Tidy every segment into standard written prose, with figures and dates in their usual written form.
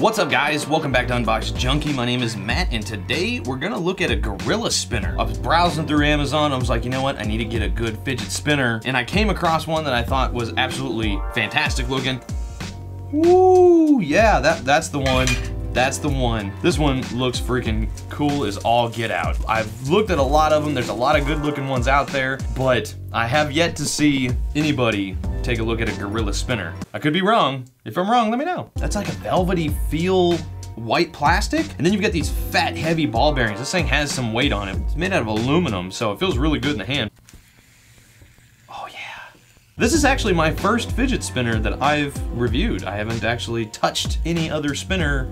What's up guys, welcome back to Unbox Junkie. My name is Matt and today we're gonna look at a Gorilla Spinner. I was browsing through Amazon, I was like, you know what, I need to get a good fidget spinner. And I came across one that I thought was absolutely fantastic looking. Woo, yeah, that's the one. That's the one. This one looks freaking cool as all get out. I've looked at a lot of them. There's a lot of good looking ones out there, but I have yet to see anybody take a look at a Gorilla Spinner. I could be wrong. If I'm wrong, let me know. That's like a velvety feel white plastic. And then you've got these fat, heavy ball bearings. This thing has some weight on it. It's made out of aluminum, so it feels really good in the hand. This is actually my first fidget spinner that I've reviewed. I haven't actually touched any other spinner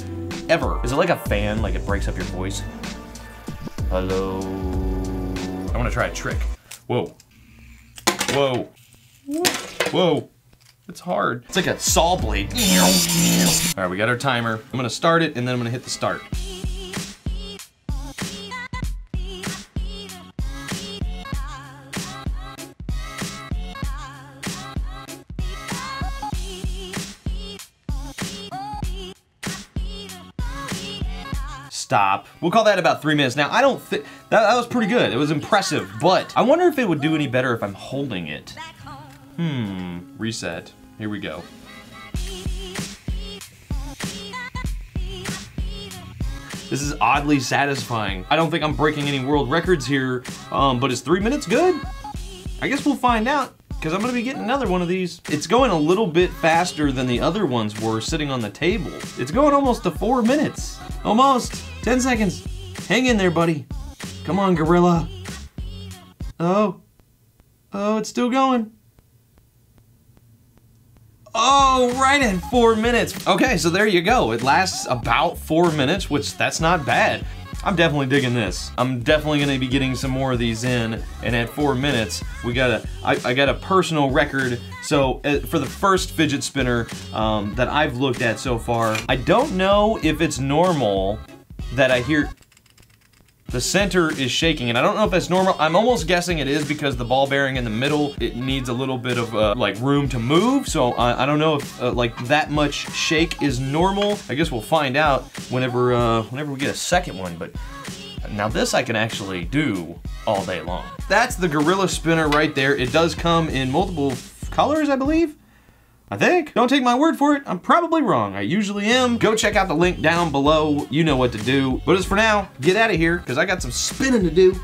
ever. Is it like a fan, like it breaks up your voice? Hello. I wanna try a trick. Whoa. Whoa. Whoa. It's hard. It's like a saw blade. All right, we got our timer. I'm gonna start it and then I'm gonna hit the start. Stop. We'll call that about 3 minutes. Now, I don't think, that was pretty good. It was impressive, but I wonder if it would do any better if I'm holding it. Reset. Here we go. This is oddly satisfying. I don't think I'm breaking any world records here, but is 3 minutes good? I guess we'll find out, because I'm gonna be getting another one of these. It's going a little bit faster than the other ones were sitting on the table. It's going almost to 4 minutes. Almost, 10 seconds. Hang in there, buddy. Come on, Gorilla. Oh, it's still going. Oh, right at 4 minutes. Okay, so there you go. It lasts about 4 minutes, which that's not bad. I'm definitely digging this. I'm definitely gonna be getting some more of these in, and at 4 minutes, we got I got a personal record. So for the first fidget spinner that I've looked at so far, I don't know if it's normal that I hear the center is shaking, and I don't know if that's normal. I'm almost guessing it is because the ball bearing in the middle, it needs a little bit of like room to move. So I don't know if like that much shake is normal. I guess we'll find out whenever whenever we get a second one. But now this I can actually do all day long. That's the Gorilla Spinner right there. It does come in multiple colors, I believe. I think. Don't take my word for it. I'm probably wrong. I usually am. Go check out the link down below. You know what to do. But as for now, get out of here because I got some spinning to do.